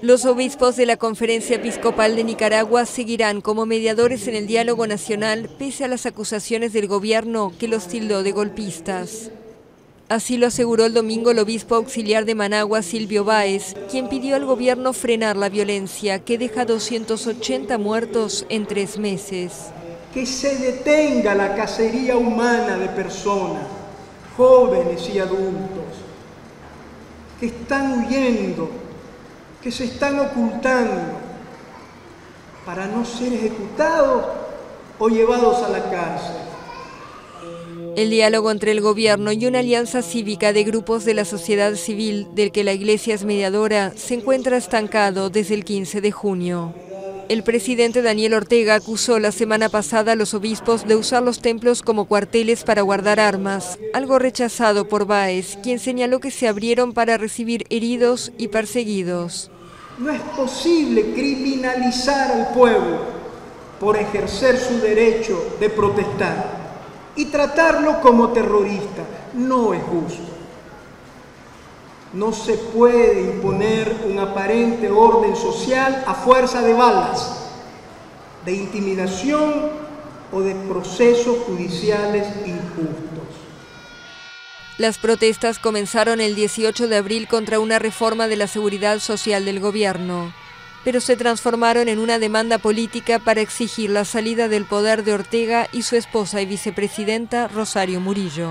Los obispos de la Conferencia Episcopal de Nicaragua seguirán como mediadores en el diálogo nacional pese a las acusaciones del gobierno que los tildó de golpistas. Así lo aseguró el domingo el obispo auxiliar de Managua, Silvio Báez, quien pidió al gobierno frenar la violencia que deja 280 muertos en 3 meses. Que se detenga la cacería humana de personas, jóvenes y adultos, que están huyendo, que se están ocultando para no ser ejecutados o llevados a la cárcel. El diálogo entre el gobierno y una alianza cívica de grupos de la sociedad civil, del que la Iglesia es mediadora, se encuentra estancado desde el 15 de junio. El presidente Daniel Ortega acusó la semana pasada a los obispos de usar los templos como cuarteles para guardar armas, algo rechazado por Báez, quien señaló que se abrieron para recibir heridos y perseguidos. No es posible criminalizar al pueblo por ejercer su derecho de protestar y tratarlo como terrorista. No es justo. No se puede imponer un aparente orden social a fuerza de balas, de intimidación o de procesos judiciales injustos. Las protestas comenzaron el 18 de abril contra una reforma de la seguridad social del gobierno, pero se transformaron en una demanda política para exigir la salida del poder de Ortega y su esposa y vicepresidenta Rosario Murillo.